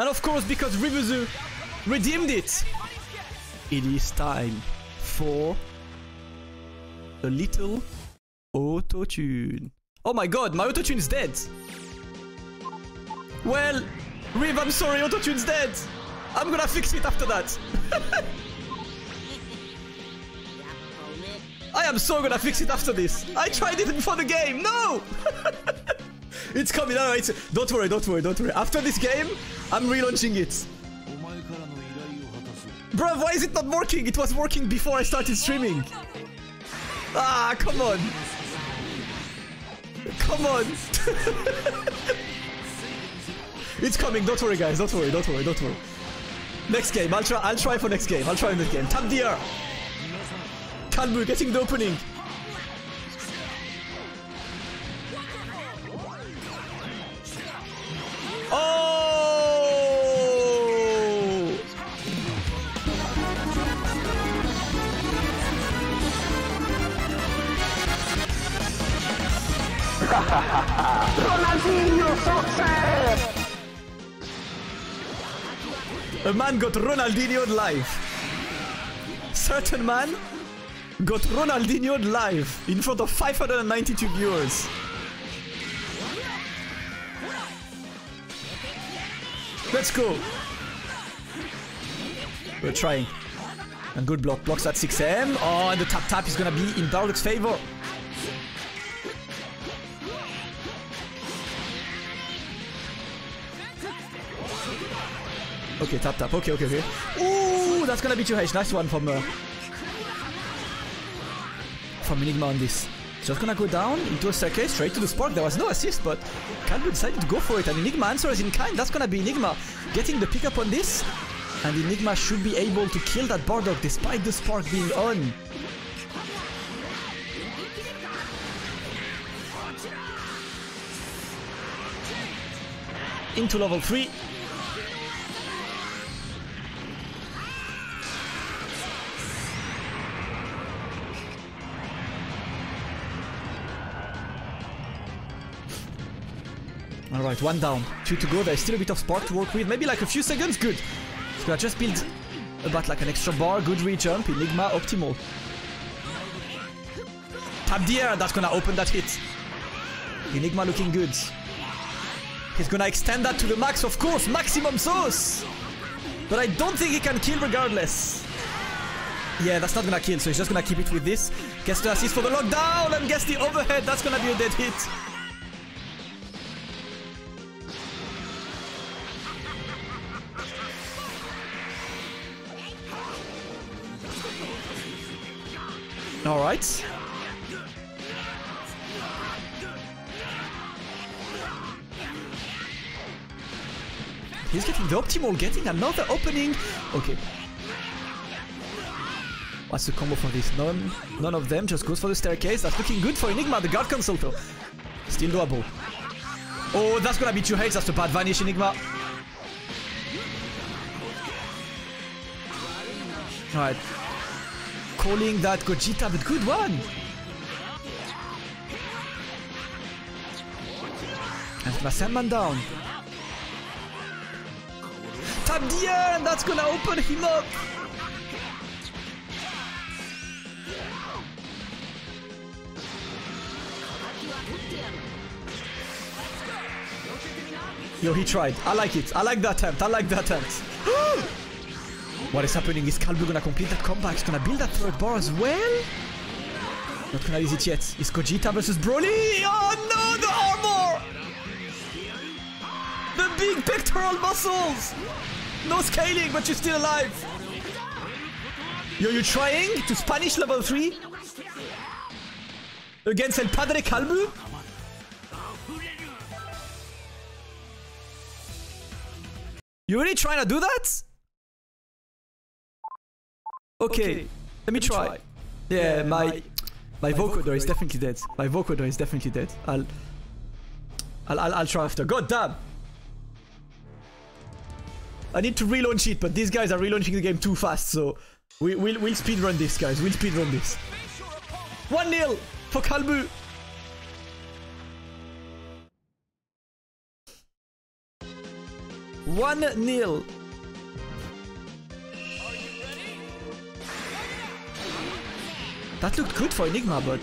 And of course, because Rivuzu redeemed it, it is time for a little auto-tune. Oh my god, my auto-tune is dead. Well, Riv, I'm sorry, auto-tune's dead. I'm gonna fix it after that. I am so gonna fix it after this. I tried it before the game. No! It's coming. No, it's... Don't worry, don't worry, don't worry. After this game, I'm relaunching it. Bruh, why is it not working? It was working before I started streaming. Ah, come on. Come on. It's coming. Don't worry, guys. Don't worry, don't worry, don't worry. Next game. I'll try for next game. I'll try next game. Tap the air. Calbu getting the opening. Oh! Ronaldinho success! A man got Ronaldinho live. Certain man got Ronaldinho live in front of 592 viewers. Let's go. We're trying. And good block. Blocks at 6M. Oh, and the tap-tap is going to be in Bardock's favor. Okay, tap-tap. Okay, okay, okay. Ooh, that's going to be 2H. Nice one from Inigma on this. Just gonna go down into a circuit, straight to the spark. There was no assist, but Calbu decided to go for it. And Enigma answers in kind. That's gonna be Enigma getting the pickup on this. And Enigma should be able to kill that Bardock despite the spark being on. Into level 3. Alright, one down, two to go. There's still a bit of spark to work with. Maybe like a few seconds. Good. He's gonna just build about like an extra bar. Good re-jump. Enigma optimal. Tap the air. That's gonna open that hit. Enigma looking good. He's gonna extend that to the max, of course. Maximum sauce. But I don't think he can kill regardless. Yeah, that's not gonna kill. So he's just gonna keep it with this. Gets the assist for the lockdown and gets the overhead. That's gonna be a dead hit. All right. He's getting the optimal, getting another opening. Okay. What's the combo for this? None of them. Just goes for the staircase. That's looking good for Enigma, the guard console though. Still doable. Oh, that's gonna be 2H. That's a bad vanish, Enigma. All right. Calling that Gogeta, but good one! And my Sandman down. Tap the air, and that's gonna open him up! Yo, he tried. I like it. I like that attempt. I like that attempt. What is happening? Is Calbu gonna complete that comeback? He's gonna build that third bar as well? Not gonna use it yet. Is Gogeta versus Broly? Oh no, the armor! The big pectoral muscles! No scaling, but you're still alive! Yo, you trying to Spanish level 3? Against El Padre Calbu? You really trying to do that? Okay, let me try. Yeah, my vocoder is definitely dead. My vocoder is definitely dead. I'll try after. God damn! I need to relaunch it, but these guys are relaunching the game too fast, so we'll speedrun this, guys. We'll speedrun this. 1-0 for Calbu. 1-0. That looked good for Enigma, but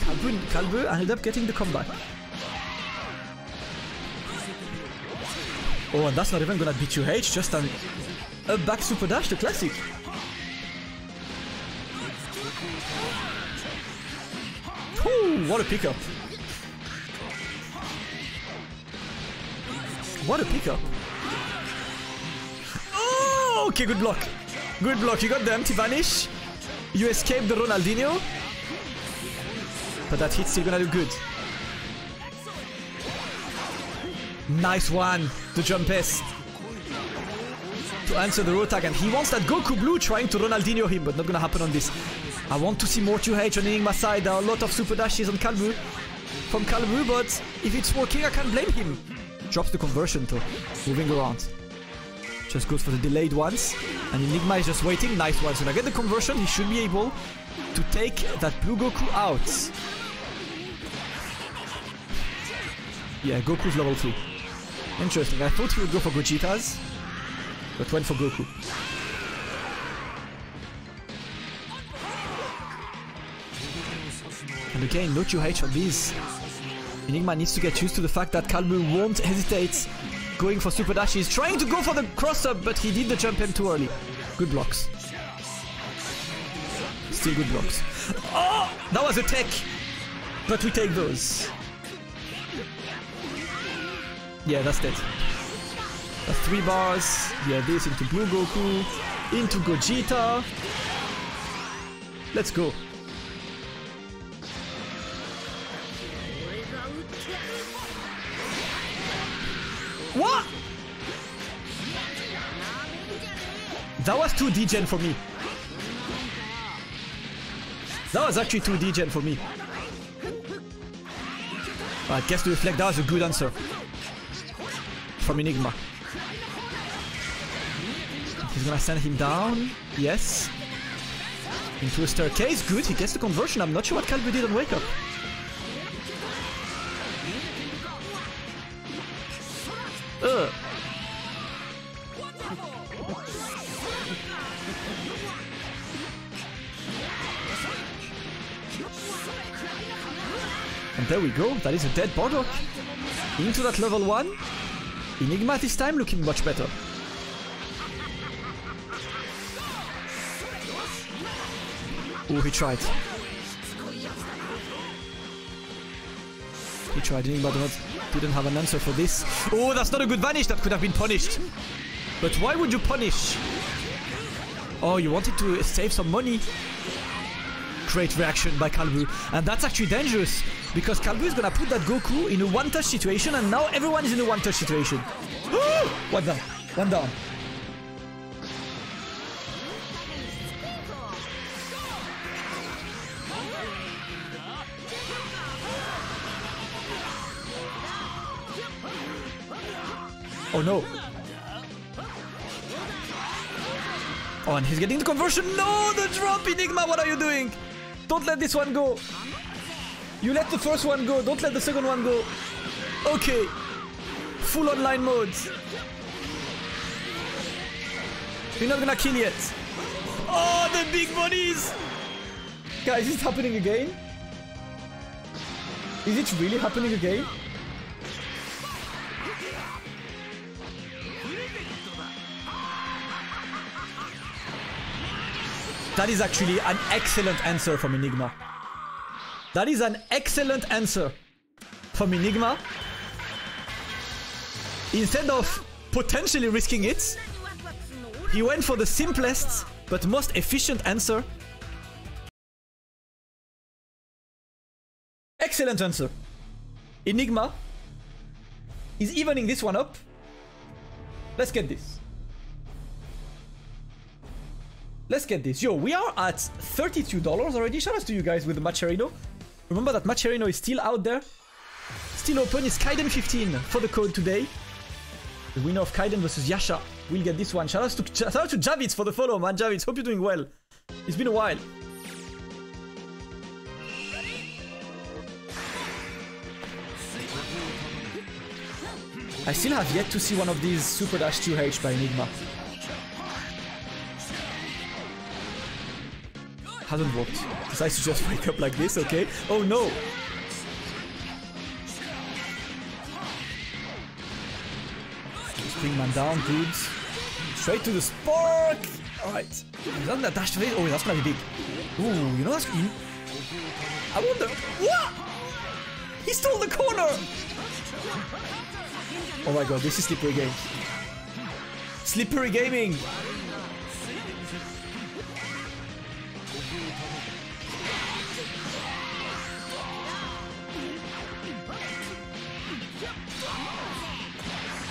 Calbu ended up getting the comeback. Oh, and that's not even gonna B2H, just an up back super dash, the classic. Ooh, what a pickup. What a pickup. Oh, okay, good block. Good block, you got the empty vanish. You escaped the Ronaldinho. But that hit's still gonna do good. Nice one, the jump S. To answer the road tag, and he wants that Goku Blue trying to Ronaldinho him, but not gonna happen on this. I want to see more 2H on Enigma side. There are a lot of super dashes on Calbu, from Calbu, but if it's working, I can't blame him. Drops the conversion though, moving around. Just goes for the delayed ones, and Enigma is just waiting. Nice one. So when I get the conversion, he should be able to take that Blue Goku out. Yeah, Goku's level 3. Interesting. I thought he would go for Gogeta's, but went for Goku. And again, no 2H on these. Enigma needs to get used to the fact that Calbu won't hesitate going for super dash. He's trying to go for the cross-up, but he did the jump him too early. Good blocks. Still good blocks. Oh! That was a tech! But we take those. Yeah, that's dead. That's 3 bars. Yeah, this into Blue Goku. Into Gogeta. Let's go. What? That was too degen for me. That was actually too degen for me. I guess to reflect, that was a good answer from Enigma. He's gonna send him down. Yes. Into a staircase. Good. He gets the conversion. I'm not sure what Calbu did on wake up. And there we go, that is a dead Bardock. Into that level 1. Enigma this time looking much better. Oh, he tried. He tried, Enigma didn't have an answer for this. Oh, that's not a good vanish, that could have been punished. But why would you punish? Oh, you wanted to save some money. Great reaction by Calbu, and that's actually dangerous because Calbu is gonna put that Goku in a one-touch situation, and now everyone is in a one-touch situation. Ooh! One down, one down. Oh no! Oh, and he's getting the conversion. No, the drop, Enigma. What are you doing? Don't let this one go. You let the first one go. Don't let the second one go. Okay. Full online mode. You're not gonna kill yet. Oh, the big bodies. Guys, is it happening again? Is it really happening again? That is actually an excellent answer from Enigma. That is an excellent answer from Enigma. Instead of potentially risking it, he went for the simplest but most efficient answer. Excellent answer. Enigma is evening this one up. Let's get this. Let's get this. Yo, we are at $32 already. Shout out to you guys with the Macherino. Remember that Macherino is still out there. Still open. It's Kaiden 15 for the code today. The winner of Kaiden versus Yasha will get this one. Shout out to Javits for the follow, man. Javits, hope you're doing well. It's been a while. I still have yet to see one of these Super Dash 2H by Enigma. Hasn't worked. Decides to just wake up like this, okay? Oh no! Just bring man down, dudes. Straight to the spark! Alright. Is that dash to it? Oh, that's gonna be big. Ooh, you know that's... I wonder... What? He stole the corner! Oh my god, this is Slippery Gaming. Slippery Gaming!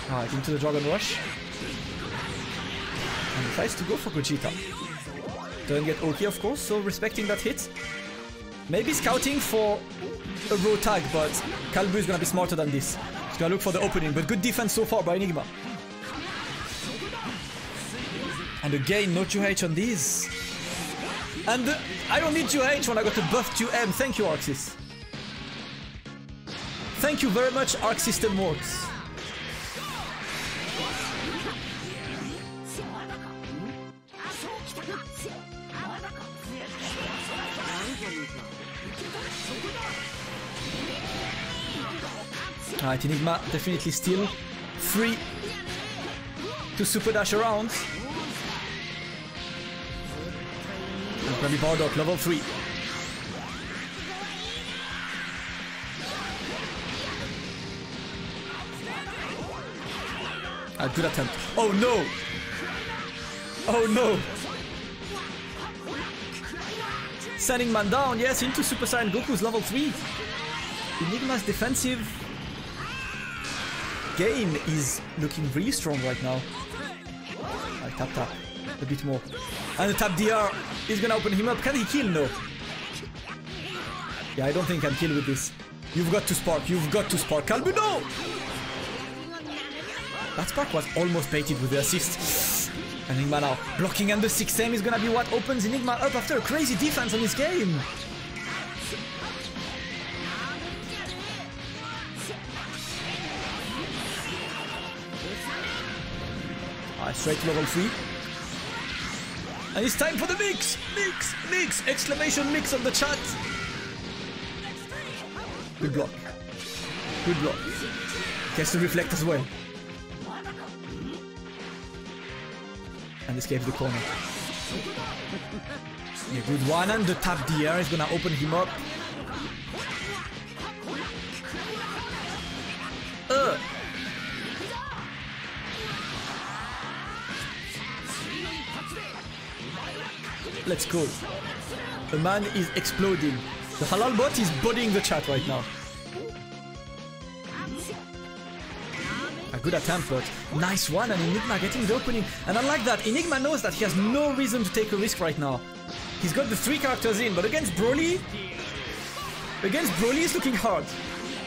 Alright, into the Dragon Rush. And decides to go for Gogeta. Doesn't get Oki, of course, so respecting that hit. Maybe scouting for a raw tag, but Calbu is gonna be smarter than this. He's gonna look for the opening, but good defense so far by Enigma. And again, no 2H on these. And I don't need 2H when I got a buff 2M. Thank you, Arxis. Thank you very much, Arxistelmort. Alright, Enigma definitely still free to super dash around. It's gonna be Bardock, level 3. A good attempt. Oh no! Oh no! Sending man down, yes, into Super Saiyan Goku's level 3. Enigma's defensive game is looking really strong right now. Alright, tap tap. A bit more. And the tap DR is gonna open him up. Can he kill? No. Yeah, I don't think I can kill with this. You've got to spark. You've got to spark. Calbu, no! That spark was almost baited with the assist. Enigma now blocking, and the 6M is gonna be what opens Enigma up after a crazy defense on his game. Alright, straight to level 3. And it's time for the mix! Mix! Mix! Exclamation mix on the chat! Good block. Good block. Gets to reflect as well. And escapes the corner. Yeah, good one, and the tap DR is gonna open him up. Let's go. The man is exploding. The halal bot is bodying the chat right now. A good attempt, but nice one, and Enigma getting the opening. And unlike that, Enigma knows that he has no reason to take a risk right now. He's got the 3 characters in, but against Broly it's looking hard.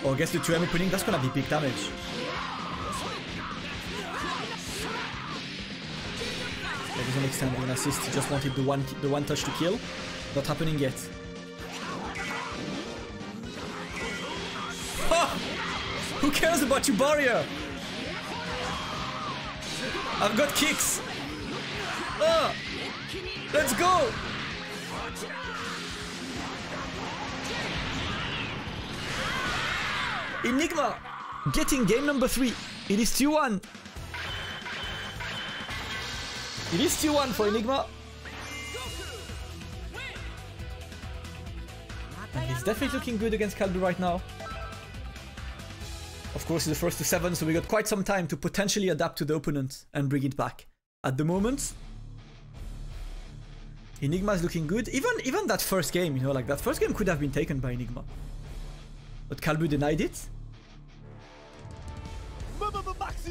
Oh, against the 2M opening, that's gonna be big damage. Doesn't extend an assist, he just wanted the one touch to kill. Not happening yet. Oh, who cares about your barrier? I've got kicks. Oh, let's go. Enigma getting game number 3. It is 2-1. It is 2-1 for Enigma. And he's definitely looking good against Calbu right now. Of course, he's the first to 7, so we got quite some time to potentially adapt to the opponent and bring it back. At the moment, Enigma is looking good. Even that first game, you know, like that first game could have been taken by Enigma. But Calbu denied it.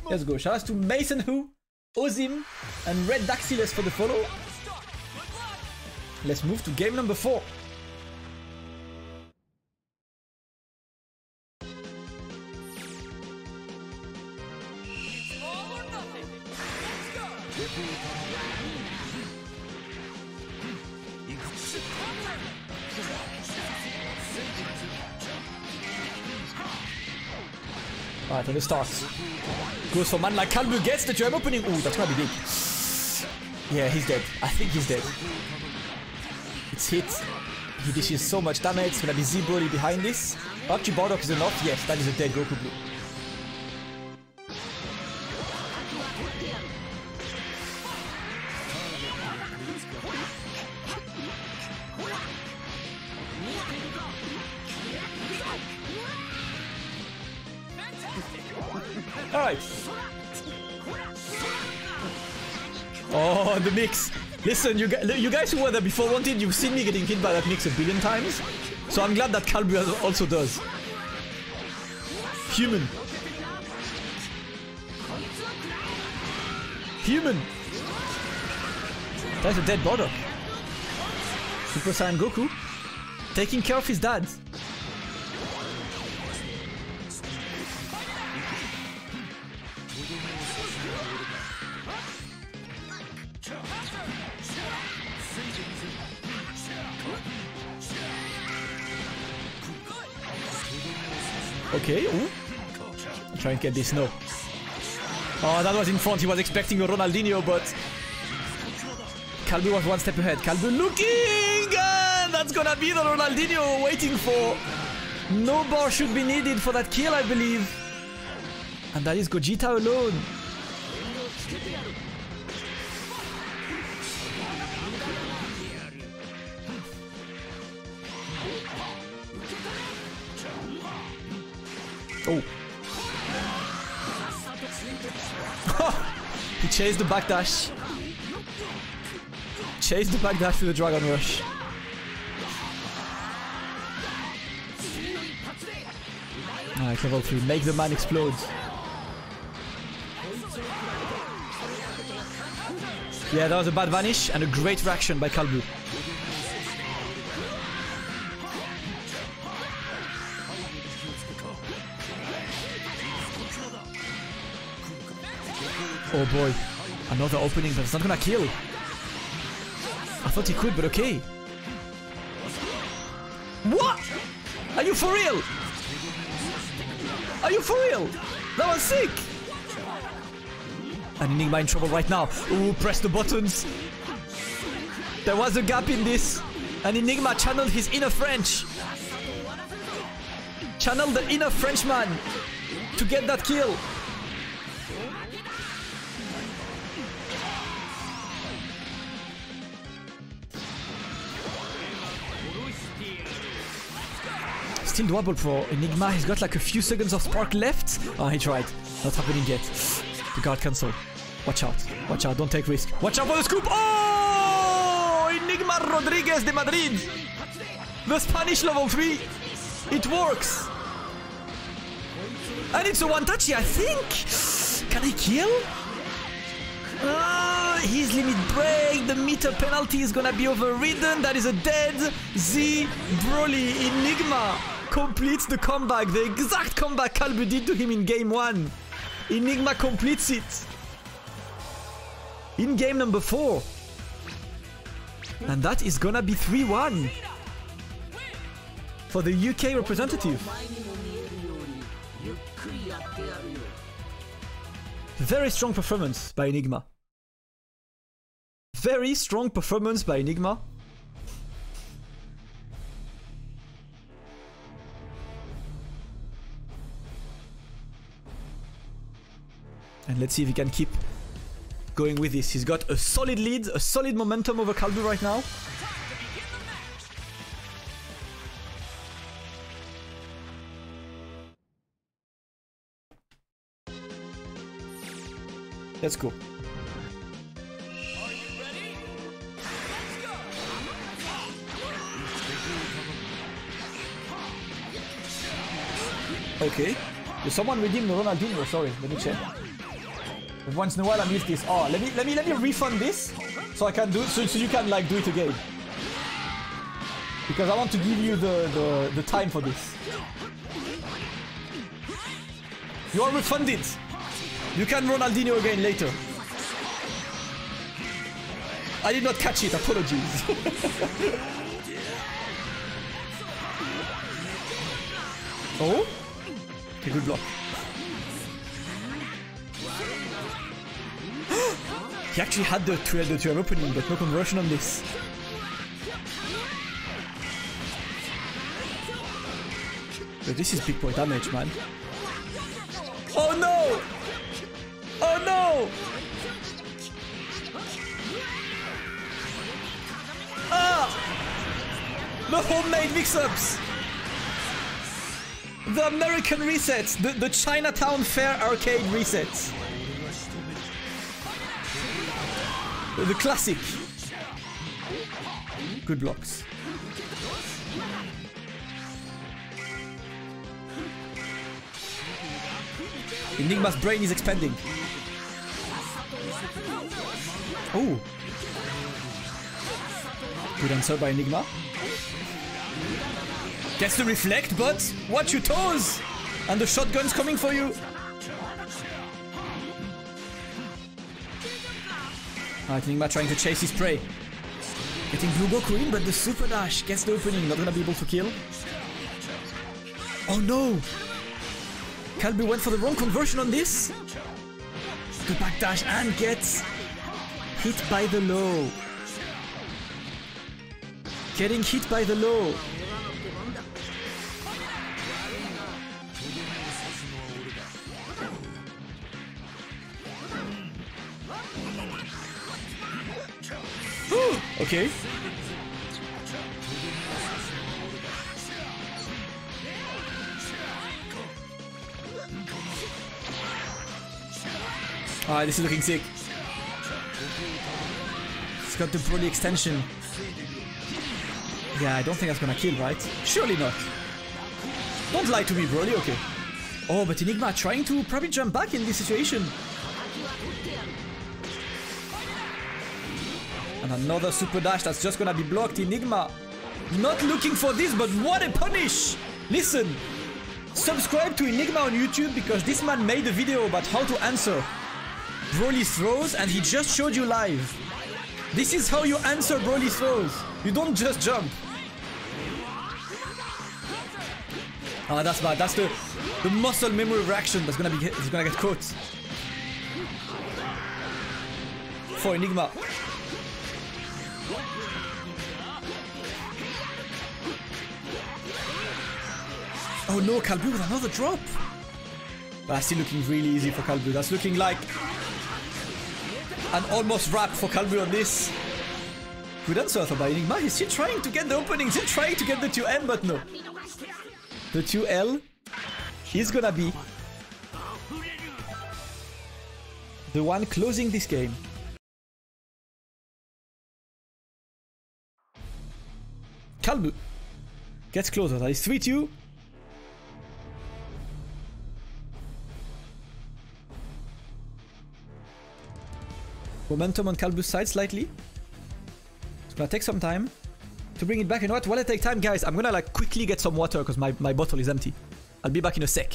Let's go. Shout out to Mason Hu, Ozim, and Red Daxilis for the follow. Let's move to game number 4. Alright, and it starts. goes for man like Calbu, gets the jam opening. Ooh, that's gonna be big. Yeah, he's dead. I think he's dead. It's hit. He dishes so much damage. It's gonna be Z Broly behind this. Actually, Bardock is enough. Yes, that is a dead Goku Blue. Alright. Oh, the mix. Listen, you guys who were there before wanted, you've seen me getting hit by that mix a billion times. So I'm glad that Calbu also does. Human. Human. That's a dead Bardock. Super Saiyan Goku. Taking care of his dad. Okay, ooh. Try and get this, no. Oh, that was in front. He was expecting a Ronaldinho, but Calbu was one step ahead. Calbu looking! And that's gonna be the Ronaldinho waiting for. No bar should be needed for that kill, I believe. And that is Gogeta alone. Oh. He chased the backdash. Chased the backdash with the Dragon Rush. Alright, level 3. Make the man explode. Yeah, that was a bad vanish and a great reaction by Calbu. Oh boy, another opening, but it's not gonna kill. I thought he could, but okay. What? Are you for real? Are you for real? That was sick. And Inigma in trouble right now. Ooh, press the buttons. There was a gap in this. And Inigma channeled his inner French. Channeled the inner Frenchman to get that kill. Still doable for Inigma. He's got like a few seconds of spark left. Oh, he tried. Not happening yet. The guard cancel. Watch out. Watch out. Don't take risk. Watch out for the scoop. Oh! Inigma Rodriguez de Madrid. The Spanish level 3. It works. And it's a one-touchy, I think. Can he kill? His limit break, the meter penalty is gonna be overridden. That is a dead Z Broly. Inigma completes the comeback, the exact comeback Calbu did to him in game 1. Inigma completes it in game number 4. And that is gonna be 3-1 for the UK representative. Very strong performance by Inigma. Very strong performance by Inigma. And let's see if he can keep going with this. He's got a solid lead, a solid momentum over Calbu right now. Let's go. Are you ready? Let's go. Okay. There's someone redeemed Ronaldinho. Sorry, let me check. Once in a while I miss this. Oh, let me refund this so I can do so you can like do it again. Because I want to give you the time for this. You are refunded! You can Ronaldinho again later. I did not catch it, apologies. Oh? Okay, good block. He actually had the 2M opening, but no conversion on this. But this is big boy damage, man. Oh no! Oh no! Ah! The homemade mix-ups! The American resets! The Chinatown Fair arcade resets! The classic! Good blocks. Enigma's brain is expanding. Oh! Good answer by Enigma. Gets to reflect, but watch your toes! And the shotgun's coming for you! Alright, Enigma trying to chase his prey. Getting Blue Goku in, but the super dash gets the opening, not gonna be able to kill. Oh no! Calbu went for the wrong conversion on this. The back dash and gets hit by the low. Getting hit by the low. Ooh, okay. Ah, this is looking sick. It's got the Broly extension. Yeah, I don't think that's gonna kill, right? Surely not. Don't lie to me, Broly, okay. Oh, but Enigma trying to probably jump back in this situation. And another super dash that's just gonna be blocked. Enigma not looking for this, but what a punish! Listen, subscribe to Enigma on YouTube because this man made a video about how to answer Broly throws, and he just showed you live. This is how you answer Broly throws. You don't just jump. Oh, that's bad. That's the muscle memory reaction that's gonna be. It's gonna get caught for Enigma. Oh no, Calbu with another drop. That's still looking really easy for Calbu. That's looking like. And almost wrap for Calbu on this. Good answer by Enigma. He's still trying to get the opening. Still trying to get the 2M, but no. The 2L is gonna be the one closing this game. Calbu gets closer. That is 3-2. Momentum on Calbu's side slightly. It's gonna take some time to bring it back. You know what? While I take time, guys, I'm gonna like quickly get some water because my bottle is empty. I'll be back in a sec.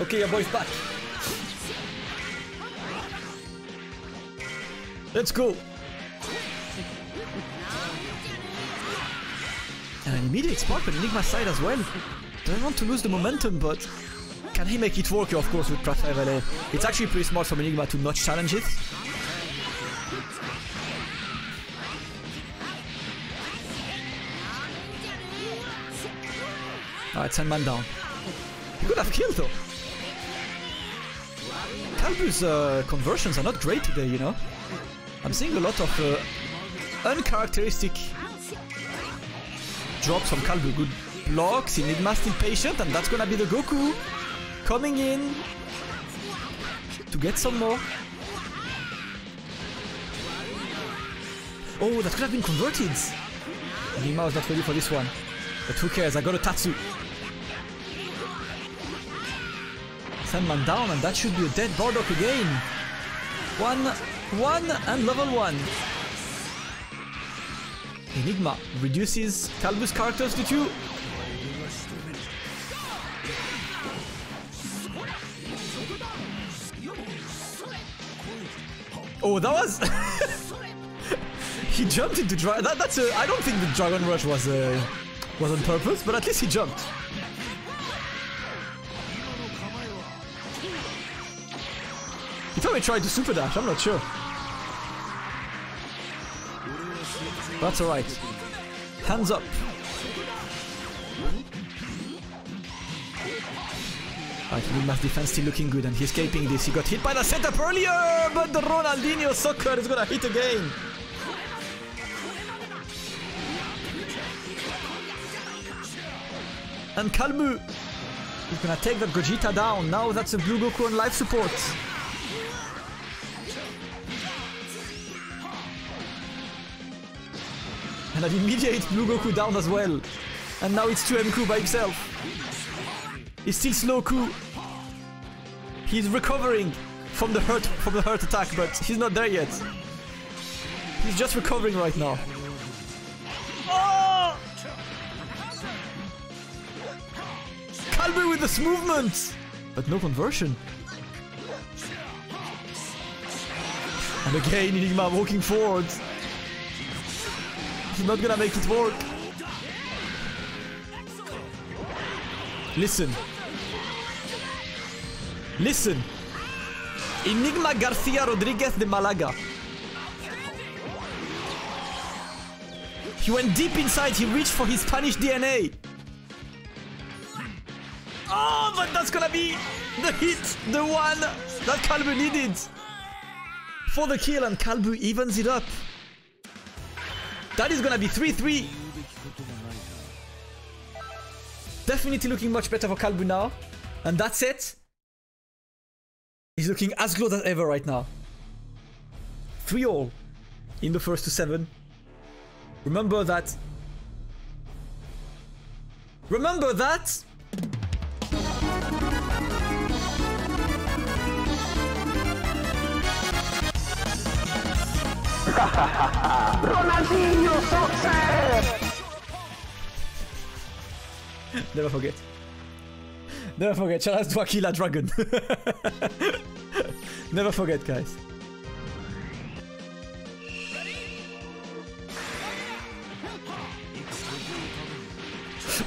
Okay, your boy's back. Let's go. And an immediate spark on Enigma's side as well. Doesn't want to lose the momentum, but can he make it work? Of course, with Traffic Relay. It's actually pretty smart from Enigma to not challenge it. Oh, it's a man down. He could have killed though. Calbu's conversions are not great today, you know. I'm seeing a lot of uncharacteristic drops from Calbu. Good blocks, Enigma still patient, and that's gonna be the Goku coming in to get some more. Oh, that could have been converted. Enigma was not ready for this one. But who cares, I got a Tatsu. Sandman down, and that should be a dead Bardock again. One, and level 1. Enigma reduces Calbu's characters to 2. Oh, that was... he jumped into Dragon... That's a... I don't think the Dragon Rush was on purpose, but at least he jumped. He probably tried to super dash, I'm not sure. That's alright. Hands up. Alright, Enigma's defense still looking good, and he's escaping this. He got hit by the setup earlier, but the Ronaldinho soccer is gonna hit again. And Calbu is gonna take that Gogeta down. Now that's a blue Goku on life support. And that immediate blue Goku down as well. And now it's 2MQ by himself. He's still slow Ku. He's recovering from the hurt attack, but he's not there yet. He's just recovering right now. Calbu with this movement, but no conversion. And again, Enigma walking forward. He's not gonna make it work. Listen. Enigma Garcia Rodriguez de Malaga. He went deep inside. He reached for his Spanish DNA. Oh, but that's gonna be the hit, the one that Calbu needed for the kill, and Calbu evens it up. That is gonna be 3-3. Definitely looking much better for Calbu now, and that's it. He's looking as close as ever right now. 3-all in the first 2-7. Remember that. Remember that. Ronaldinho success! Never forget, Charles Dwakila Dragon. Never forget, guys.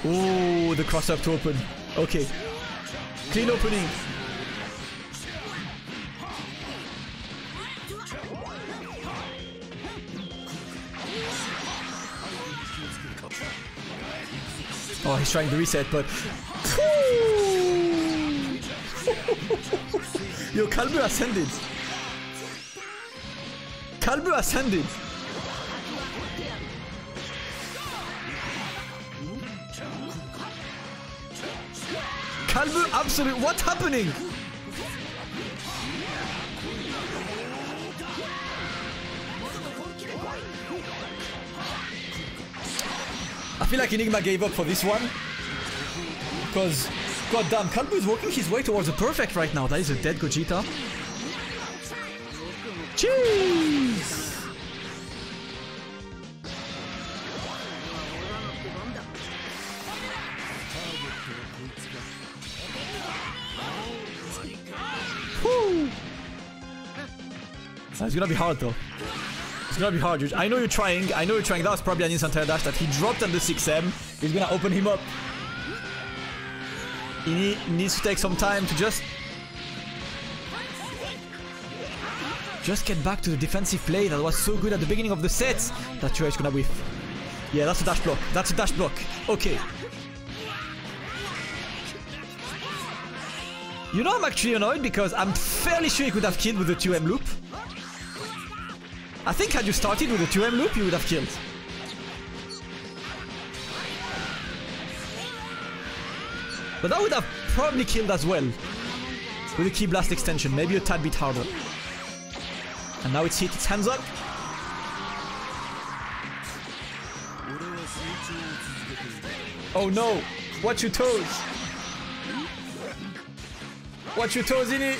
Oh, the cross up to open. Okay. Clean opening. Oh, he's trying to reset, but... Yo, Calbu ascended! Calbu absolute... What's happening? I feel like Enigma gave up for this one, because goddamn, Calbu is working his way towards a perfect right now. That is a dead Gogeta. Cheese! Woo! That's gonna be hard though. It's gonna be hard. I know you're trying. That was probably an instant air dash that he dropped on the 6M. He's gonna open him up. He needs to take some time to just get back to the defensive play that was so good at the beginning of the set. That's where he's gonna whiff. Yeah, that's a dash block. Okay. You know I'm actually annoyed because I'm fairly sure you could have killed with the 2M loop. I think had you started with the 2M loop, you would have killed. But that would have probably killed as well. With a Key Blast extension, maybe a tad bit harder. And now it's hit, it's hands up. Oh no! Watch your toes! Watch your toes, in it!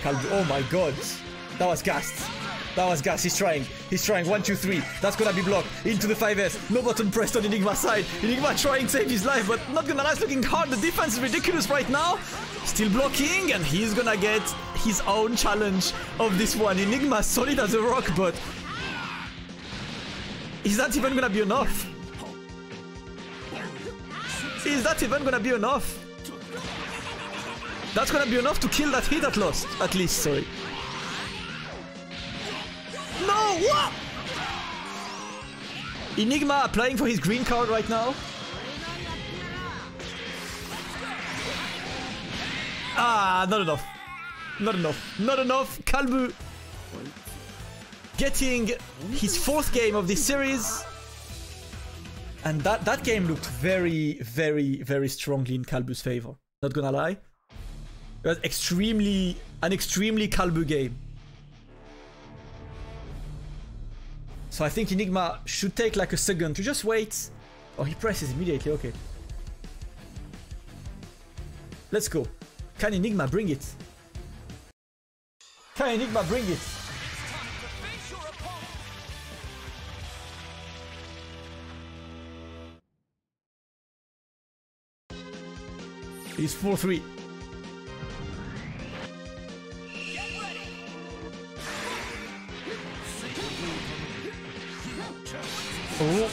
Calbu, oh my god! That was gassed! That was gas, he's trying. He's trying, 1, 2, 3. That's gonna be blocked. Into the 5S. No button pressed on Enigma's side. Inigma trying to save his life, but not gonna last, looking hard. The defense is ridiculous right now. Still blocking, and he's gonna get his own challenge of this one. Enigma solid as a rock, but is that even gonna be enough? Is that even gonna be enough? That's gonna be enough to kill that hit at lost. At least, sorry. No! What? Inigma applying for his green card right now. Ah, not enough. Not enough. Not enough. Calbu getting his 4th game of this series. And that game looked very, very, very strongly in Calbu's favor. Not gonna lie. It was an extremely Calbu game. So I think Enigma should take like a second to just wait. Oh, he presses immediately, okay. Let's go. Can Enigma bring it? Can Enigma bring it? It's 4-3. Oh.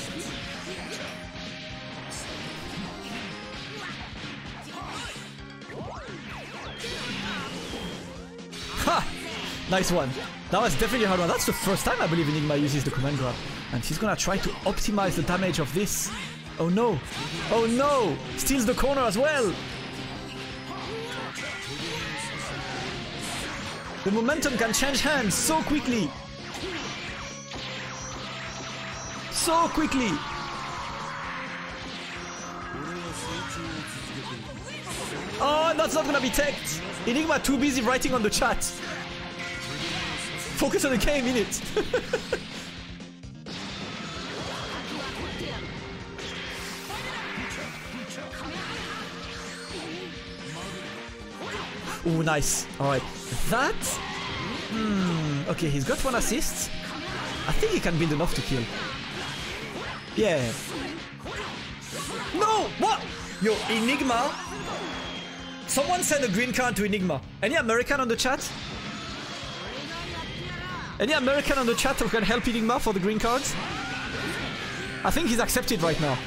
Ha! Nice one. That was definitely a hard one. That's the first time I believe Enigma uses the command grab. And he's gonna try to optimize the damage of this. Oh no! Oh no! Steals the corner as well! The momentum can change hands so quickly! So quickly! Oh, that's not gonna be teched! Enigma too busy writing on the chat. Focus on the game, innit? Oh, nice. Alright. That? Okay, he's got 1 assist. I think he can build enough to kill. Yeah. No! What? Yo, Enigma. Someone send a green card to Enigma. Any American on the chat? Any American on the chat who can help Enigma for the green cards? I think he's accepted right now.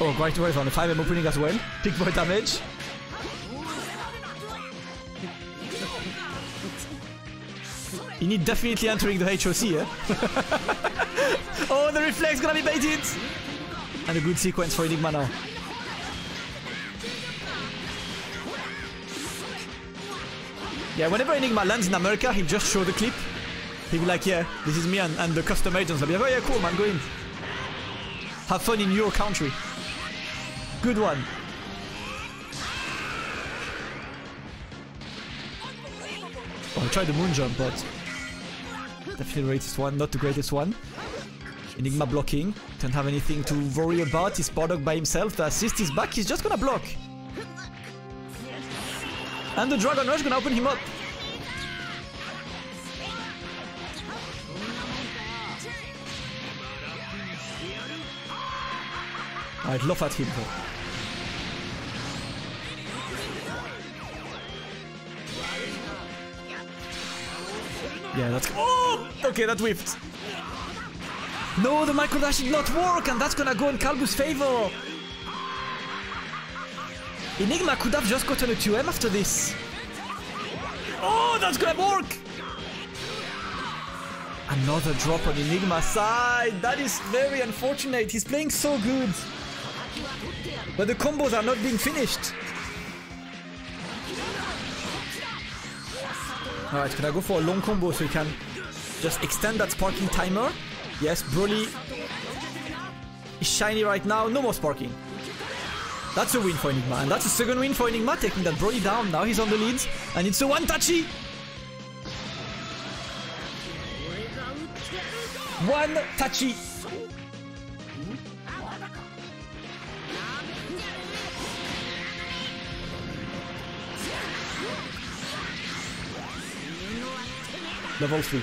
Oh, great wave on the 5M opening as well. Big boy damage. You need definitely entering the HOC, eh? Oh, the reflex gonna be baited! And a good sequence for Enigma now. Yeah, whenever Enigma lands in America, he'll just show the clip. He'll be like, yeah, this is me and the custom agents. I'll be like, oh yeah, cool man, go in. Have fun in your country. Good one. Oh, I tried the moon jump, but... definitely the greatest one, not the greatest one. Enigma blocking. Don't have anything to worry about. He's Bardock by himself. The assist is back. He's just gonna block. And the Dragon Rush gonna open him up. I'd laugh at him though. Yeah, that's... oh! Okay, that whiffed. No, the micro dash did not work, and that's gonna go in Calbu's favor. Enigma could have just gotten a 2M after this. Oh, that's gonna work! Another drop on Enigma's side. That is very unfortunate. He's playing so good. But the combos are not being finished. Alright, can I go for a long combo so we can just extend that sparking timer? Yes, Broly is shiny right now. No more sparking. That's a win for Enigma. And that's a second win for Enigma, taking that Broly down. Now he's on the lead. And it's a one-touchy. One-touchy. Level 3.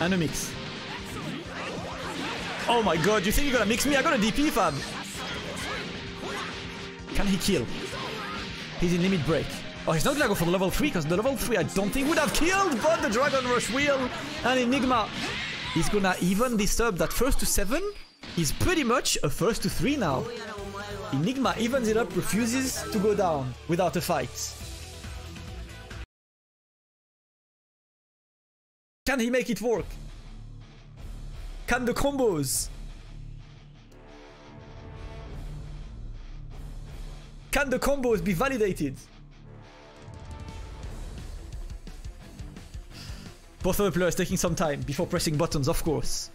And a mix. Oh my god, you think you're gonna mix me? I got a DP, fam. Can he kill? He's in limit break. Oh, he's not gonna go for level 3, because the level 3 I don't think would have killed, but the Dragon Rush will. And Enigma is gonna even disturb that first to 7. Is pretty much a first to 3 now. Enigma evens it up, refuses to go down without a fight. Can he make it work? Can the combos? Can the combos be validated? Both of the players taking some time before pressing buttons, of course.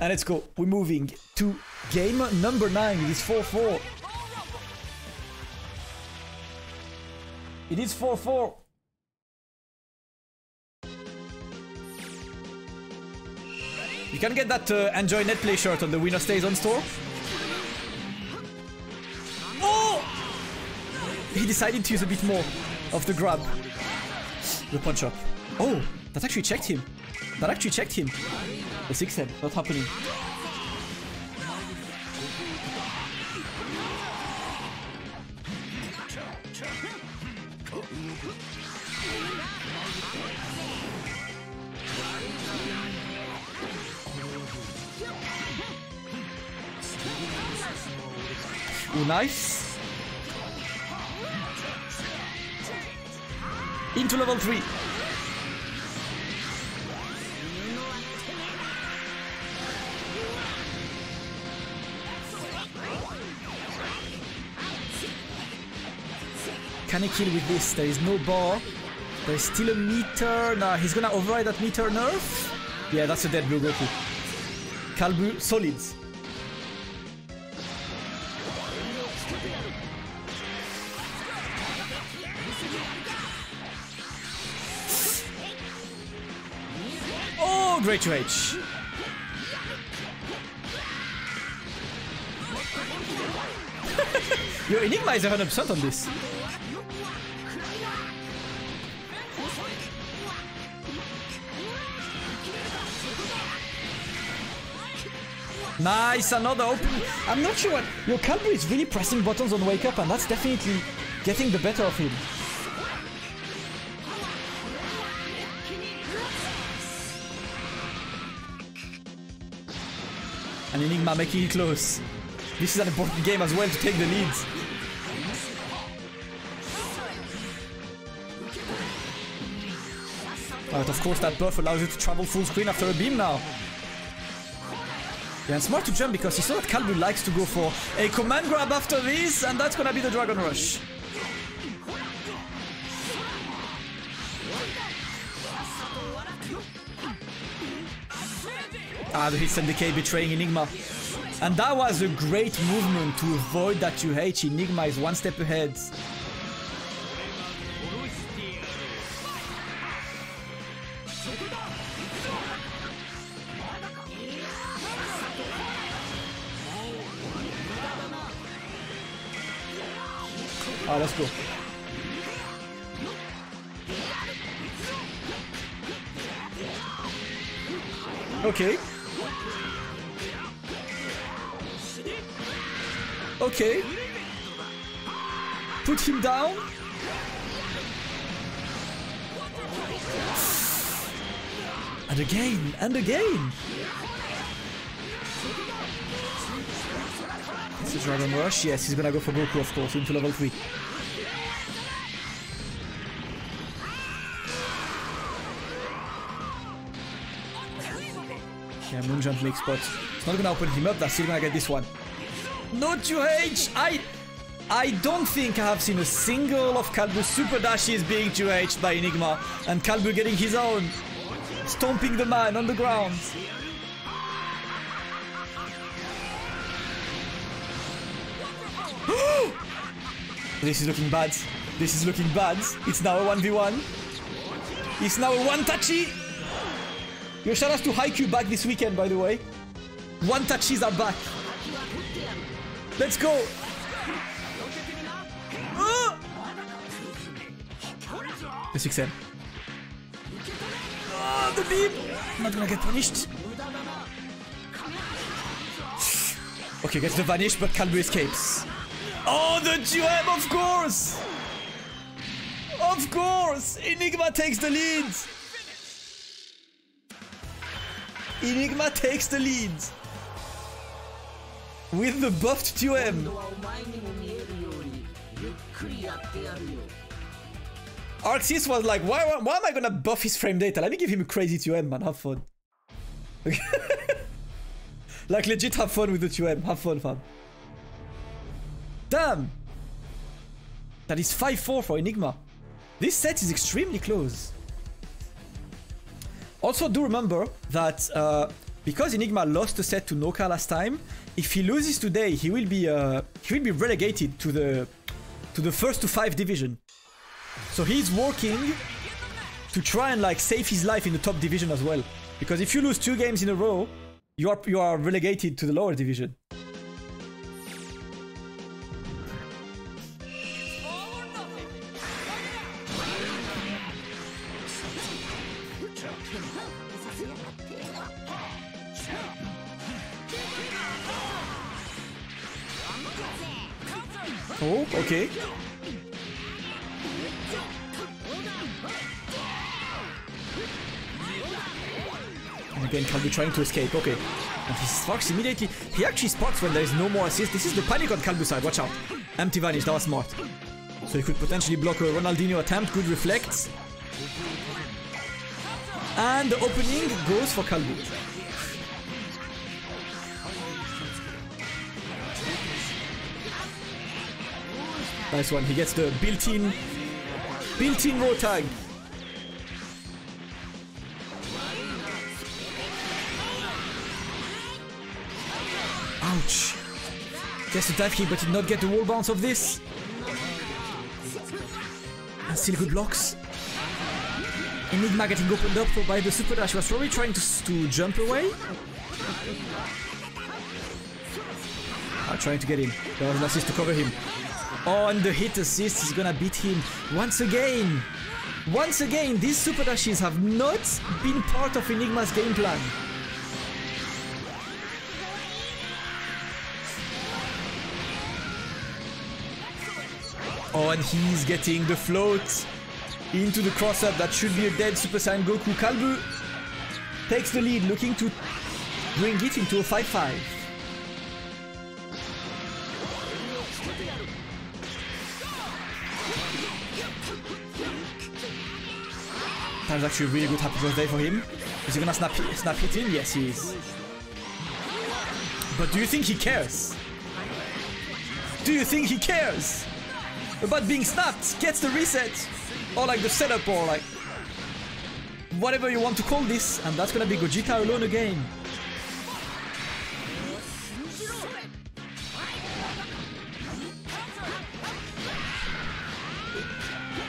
And let's go. We're moving to game number 9. It is 4-4. It is 4-4. You can get that Enjoy Netplay shirt on the Winner Stays On store. Oh! He decided to use a bit more of the grab. The punch up. Oh, that actually checked him. That actually checked him. The 6M, not happening. Ooh, nice. Into level 3. Can he kill with this? There is no bar. There's still a meter. Nah, he's gonna override that meter nerf. Yeah, that's a dead blue Goku. Calbu solids. Great rage. Your Enigma is 100% on this. Nice, another open. I'm not sure what. Your Calbu is really pressing buttons on Wake Up, and that's definitely getting the better of him. And Enigma making it close. This is an important game as well to take the lead. But of course that buff allows you to travel full screen after a beam now. Yeah, and smart to jump because you saw that Calbu likes to go for a command grab after this, and that's gonna be the Dragon Rush. Ah, the hits and decay betraying Enigma. And that was a great movement to avoid that UH. Enigma is one step ahead. Ah, let's go. Okay. Okay. Put him down. And again, and again. It's a Dragon Rush. Yes, he's gonna go for Goku, of course, into level 3. Yeah, moon jump makes spots. It's not gonna open him up, that's still gonna get this one. Not UH! I don't think I have seen a single of Calbu's super dashes being UH'd by Enigma, and Calbu getting his own. Stomping the man on the ground. This is looking bad. This is looking bad. It's now a 1v1. It's now a one-touchy. Yo, shout out to Haikyuu back this weekend, by the way. One-touchies are back. Let's go. The 6M. Oh, the beam. I'm not gonna get punished. Okay, gets the vanish, but Calbu escapes. Oh, the GM, of course! Of course! Enigma takes the lead! Enigma takes the lead! With the buffed GM! Arxis was like, why am I gonna buff his frame data? Let me give him a crazy GM, man, have fun. Like, legit, have fun with the GM, have fun, fam. Damn! That is 5-4 for Enigma. This set is extremely close. Also, do remember that because Enigma lost the set to Noka last time, if he loses today, he will be relegated to the first to 5 division. So he's working to try and like save his life in the top division as well. Because if you lose 2 games in a row, you are relegated to the lower division. Oh, okay. And again, Calbu trying to escape, okay. And he sparks immediately. He actually sparks when there is no more assist. This is the panic on Calbu's side, watch out. Empty vanish, that was smart. So he could potentially block a Ronaldinho attempt, good reflects. And the opening goes for Calbu. Nice one, he gets the built-in row tag. Ouch. Gets the dive kick, but did not get the wall bounce of this. And still good blocks. Enigma getting opened up by the super dash. He was probably trying to jump away. Trying to get in. There was an assist to cover him. On the hit assist is gonna beat him once again. Once again, these super dashes have not been part of Enigma's game plan. Oh, and he's getting the float into the cross up. That should be a dead Super Saiyan Goku. Calbu takes the lead, looking to bring it into a 5-5. That was actually a really good happy birthday for him. Is he gonna snap hit in? Yes, he is. But do you think he cares? Do you think he cares about being snapped? Gets the reset, or like the setup, or like whatever you want to call this, and that's gonna be Gogeta alone again.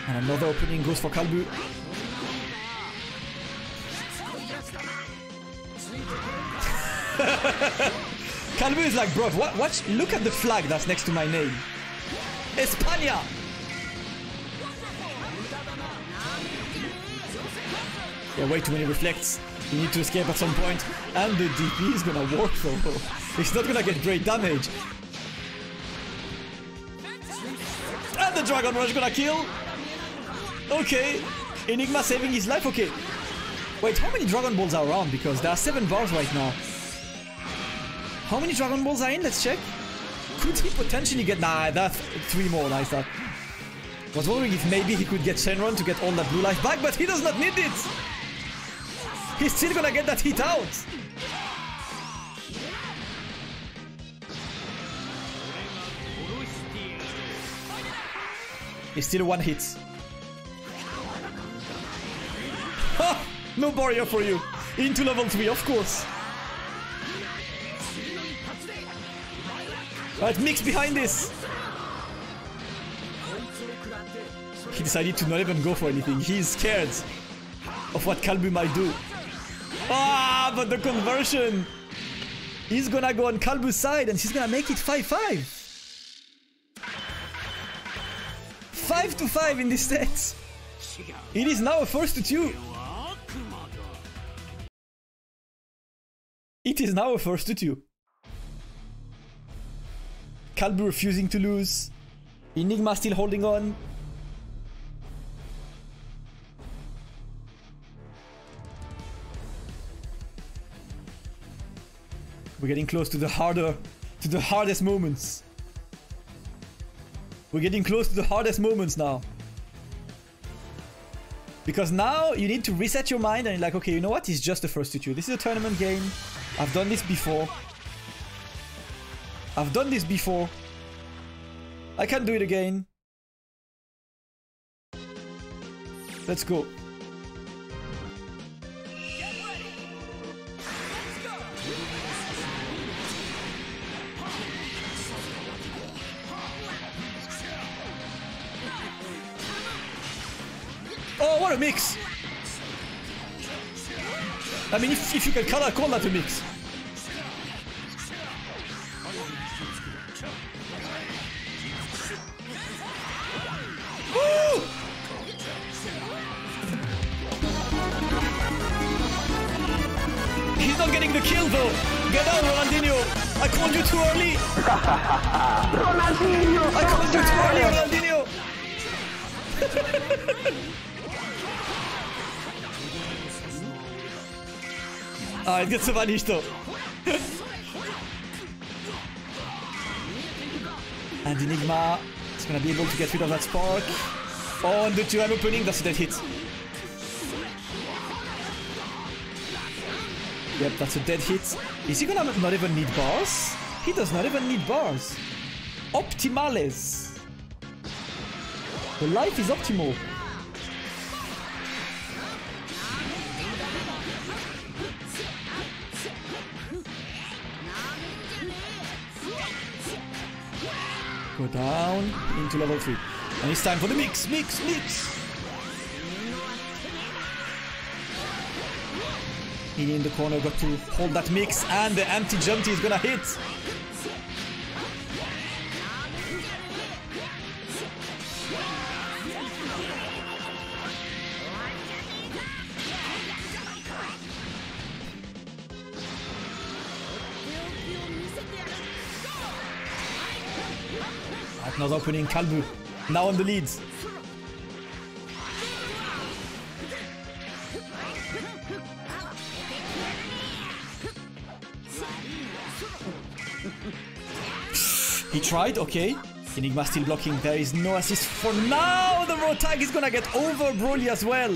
And another opening goes for Calbu. Calbu is like, bro, watch, look at the flag that's next to my name. España! Yeah, way too many reflects. You need to escape at some point. And the DP is gonna work though. It's not gonna get great damage. And the Dragon Rush gonna kill. Okay. Enigma saving his life, okay. Wait, how many Dragon Balls are around? Because there are 7 bars right now. How many Dragon Balls are in? Let's check. Could he potentially get... Nah, that's 3 more, nice that. Was wondering if maybe he could get Shenron to get all that blue life back, but he does not need it! He's still gonna get that hit out! It's still one hit. Ha! No barrier for you. Into level 3, of course. Alright, Mix behind this. He decided to not even go for anything. He is scared of what Calbu might do. Ah, but the conversion. He's gonna go on Calbu's side and he's gonna make it 5-5. 5-5 in this set. It is now a 1-2. It is now a 1-2. Calbu refusing to lose. Enigma still holding on. We're getting close to the hardest moments. We're getting close to the hardest moments now. Because now you need to reset your mind and you're like, okay, you know what? It's just the 1-2. This is a tournament game. I've done this before. I've done this before. I can't do it again. Let's go. Oh, what a mix! I mean, if you can call that a mix. Woo! He's not getting the kill though. Get down, Ronaldinho. I called you too early. Ronaldinho. I called you too early, Ronaldinho. Ah, jetzt geht's aber nicht so. And Enigma is gonna be able to get rid of that spark. On the Tyrann opening, that's a dead hit. Yep, that's a dead hit. Is he gonna not even need bars? He does not even need bars. Optimales. The life is optimal. Go down into level 3. And it's time for the mix, mix, mix! He in the corner got to hold that mix and the empty jumpy is gonna hit! Another opening, Calbu, now on the lead. He tried, okay. Enigma still blocking, there is no assist for now. The raw tag is gonna get over Broly as well.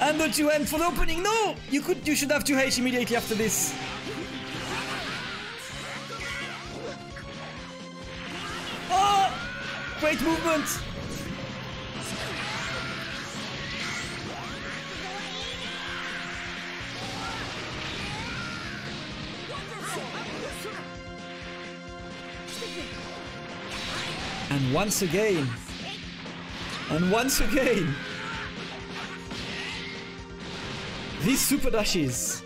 And the 2N for the opening, no! You should have 2H immediately after this. Great movement! And once again. And once again. These super dashes.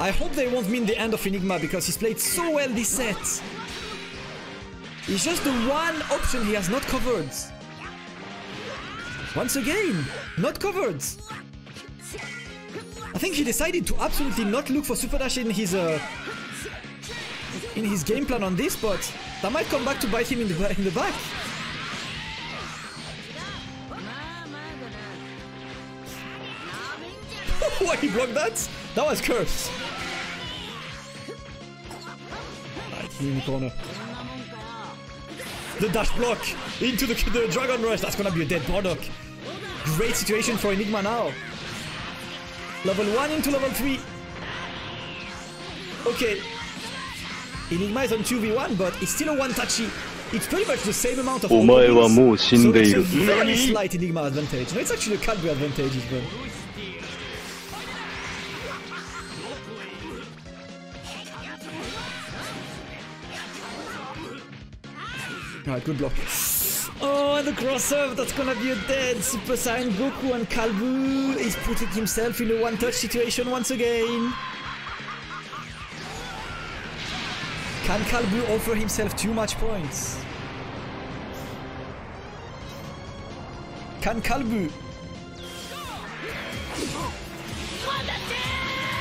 I hope they won't mean the end of Enigma because he's played so well this set. It's just the one option he has not covered. Once again, not covered. I think he decided to absolutely not look for Super Dash in his game plan on this, but that might come back to bite him in the back. Why he blocked that? That was cursed. Right, he's in the corner. The dash block into the Dragon Rush. That's gonna be a dead Bardock. Great situation for Enigma now. Level 1 into level 3. Okay. Enigma is on 2v1, but it's still a one-touchy. It's pretty much the same amount of moves, so it's a very slight Enigma advantage. No, it's actually a Calbu advantage as well. Alright, good block. Oh, and the crossover, that's gonna be a dead. Super Saiyan Goku, and Calbu is putting himself in a one-touch situation once again. Can Calbu offer himself too much points? Can Calbu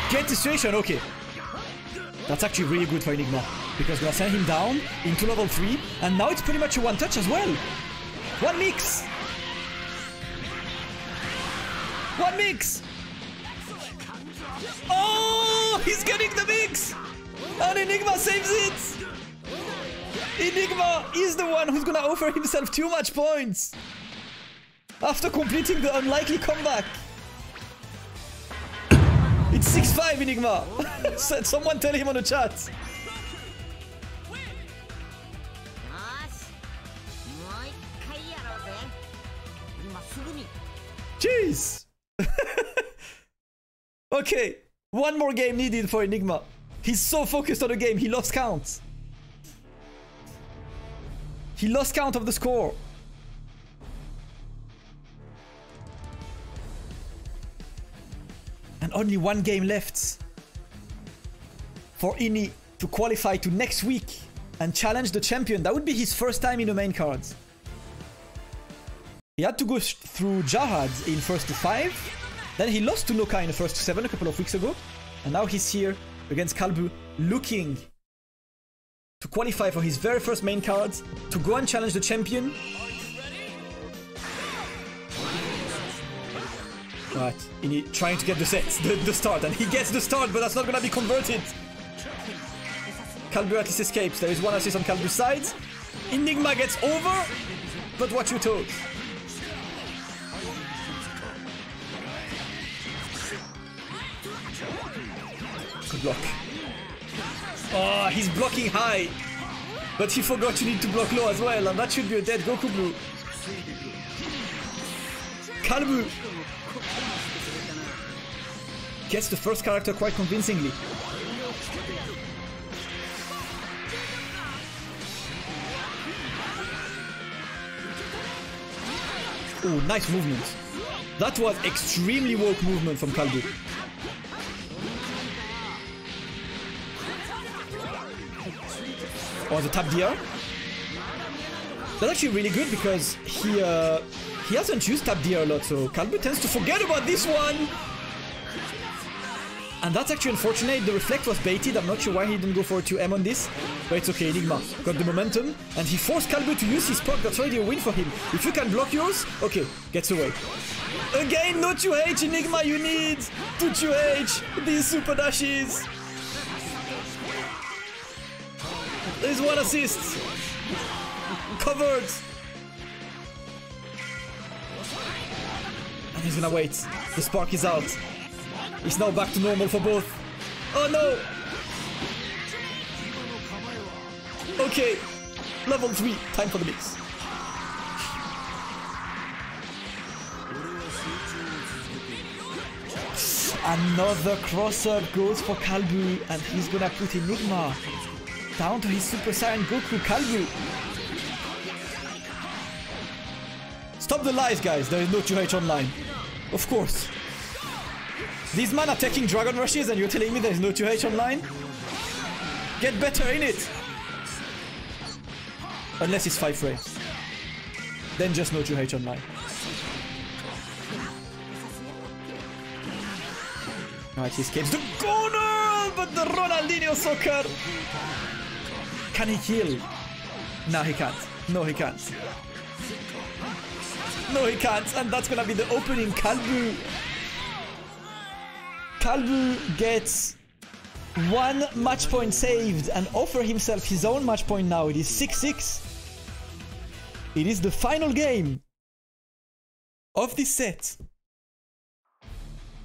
get the situation? Okay. That's actually really good for Enigma, because we are sending him down into level 3, and now it's pretty much a one-touch as well. One mix! Oh, he's getting the mix! And Enigma saves it! Enigma is the one who's gonna offer himself too much points! After completing the unlikely comeback. It's 6-5 Enigma! Someone tell him on the chat! Jeez! Okay, one more game needed for Enigma. He's so focused on the game, he lost count. He lost count of the score. And only one game left for Ini to qualify to next week and challenge the champion. That would be his first time in the main card. He had to go through Jahad in first to 5. Then he lost to Noka in the first to 7 a couple of weeks ago. And now he's here against Calbu, looking to qualify for his very first main card, to go and challenge the champion. Right, Ini trying to get the sets, the start, and he gets the start, but that's not gonna be converted. Calbu at least escapes. There is one assist on Calbu's side. Enigma gets over, but what you told. Good block. Oh, he's blocking high, but he forgot you need to block low as well, and that should be a dead Goku Blue. Calbu gets the first character quite convincingly. Oh, nice movement. That was extremely woke movement from Calbu. Or the tap DR. That's actually really good because he hasn't used tap DR a lot, so Calbu tends to forget about this one. And that's actually unfortunate. The reflect was baited. I'm not sure why he didn't go for 2M on this, but it's okay. Enigma got the momentum, and he forced Calbu to use his pop. That's already a win for him. If you can block yours, okay, gets away. Again, no 2H, Enigma, you need to 2H these super dashes. There's one assist. Covered. And he's gonna wait. The spark is out. He's now back to normal for both. Oh no! Okay. Level 3. Time for the mix. Another cross-up goes for Calbu, and he's gonna put Enigma down to his Super Saiyan Goku. Calbu, stop the lies, guys. There is no 2H online. Of course. These men are taking Dragon Rushes and you're telling me there is no 2H online? Get better in it. Unless it's 5 frames. Then just no 2H online. Alright, he escapes the corner, but the Ronaldinho soccer. Can he kill? No, he can't. No, he can't. No, he can't. And that's gonna be the opening. Calbu. Calbu gets one match point saved and offer himself his own match point now. It is 6-6. It is the final game of this set.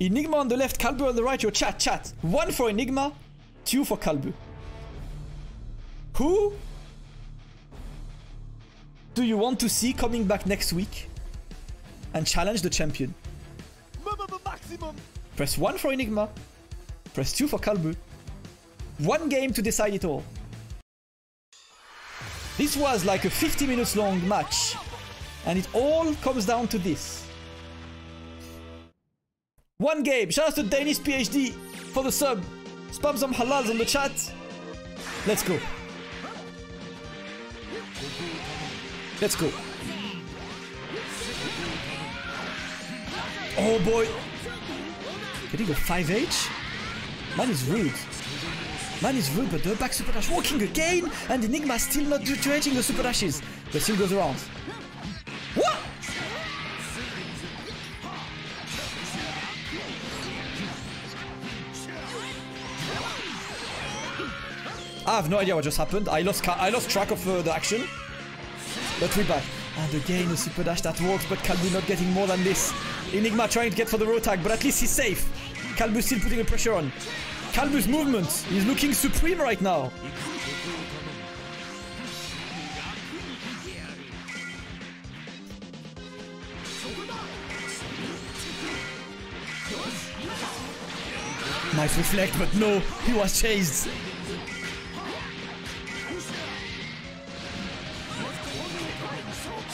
Enigma on the left, Calbu on the right. Your chat. One for Enigma, Q for Calbu. Who do you want to see coming back next week and challenge the champion? Maximum. Press 1 for Inigma. Press 2 for Calbu. One game to decide it all. This was like a 50 minutes long match, and it all comes down to this. One game. Shout out to Danish PhD for the sub. Spam some halals on the chat. Let's go. Let's go. Oh boy. Can he go 5H? Man is rude. Man is rude, but the back super dash walking again, and Enigma still not reaching the super dashes. But still goes around. What? I have no idea what just happened. I lost track of the action. But we're back. And again, a super dash that works, but Calbu not getting more than this. Enigma trying to get for the road tag, but at least he's safe. Calbu still putting the pressure on. Calbu's movement is looking supreme right now. Nice reflect, but no, he was chased.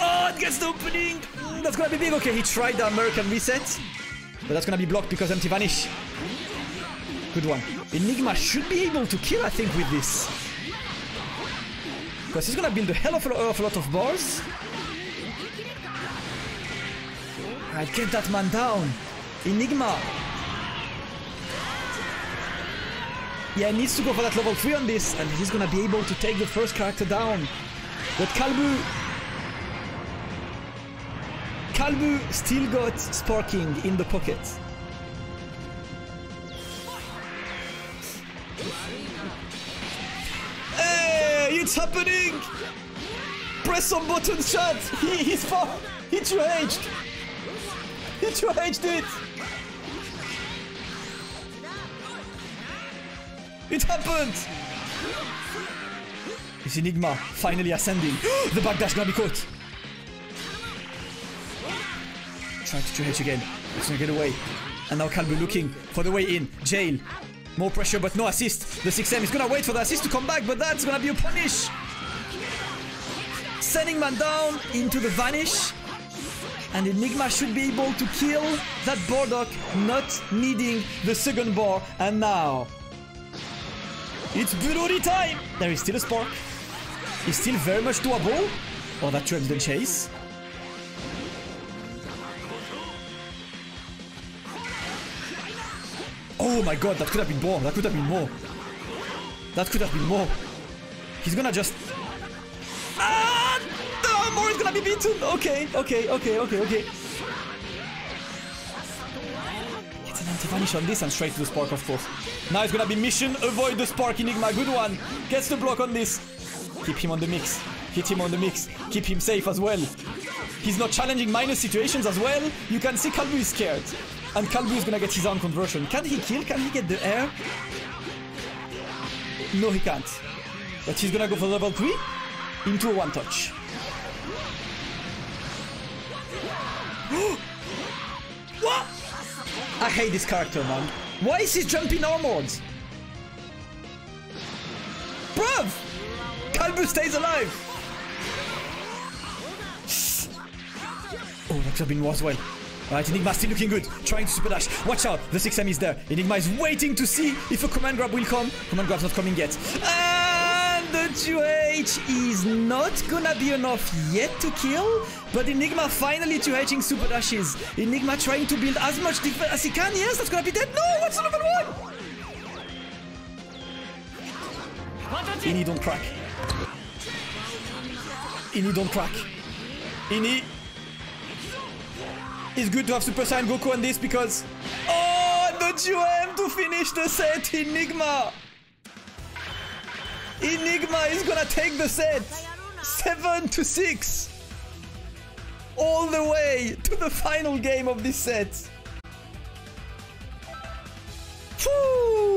Oh, it gets the opening. That's gonna be big. Okay, he tried the American reset, but that's gonna be blocked because empty vanish. Good one. Enigma should be able to kill, I think, with this, because he's gonna build a hell of a lot of bars. I get that man down. Enigma. Yeah, needs to go for that level 3 on this, and he's gonna be able to take the first character down. But Calbu still got sparking in the pocket. Hey, it's happening! Press some buttons, chat! He's far! He 2H'd! He 2H'd it! It happened! It's Enigma finally ascending. The backdash gonna be caught. Trying to 2H again. It's gonna get away. And now Calbu looking for the way in. Jail. More pressure, but no assist. The 6M is gonna wait for the assist to come back, but that's gonna be a punish. Sending man down into the vanish. And Enigma should be able to kill that Bardock, not needing the second bar. And now it's Broly time. There is still a spark. It's still very much doable. Oh, that traps the chase. Oh my god, that could have been more. That could have been more. That could have been more. He's gonna just... Ah! No, more is gonna be beaten. Okay. It's an anti-vanish on this and straight to the spark, of course. Now it's gonna be mission. Avoid the spark, Enigma. Good one. Gets the block on this. Keep him on the mix. Hit him on the mix. Keep him safe as well. He's not challenging minor situations as well. You can see Calbu is scared. And Calbu is gonna get his own conversion. Can he kill? Can he get the air? No, he can't. But he's gonna go for level 3 into a one touch. What? I hate this character, man. Why is he jumping armored? Bruv! Calbu stays alive! Oh, that could have been worse. Well. Alright, Enigma still looking good, trying to super dash. Watch out, the 6M is there. Enigma is waiting to see if a command grab will come. Command grab's not coming yet. And the 2H is not gonna be enough yet to kill, but Enigma finally 2H'ing super dashes. Enigma trying to build as much defense as he can. Yes, that's gonna be dead. No, what's another one? Ini, don't crack. Ini, don't crack. Ini... It's good to have Super Saiyan Goku on this because... Oh, the 2M to finish the set, Enigma! Enigma is gonna take the set! 7-6! All the way to the final game of this set! Whew.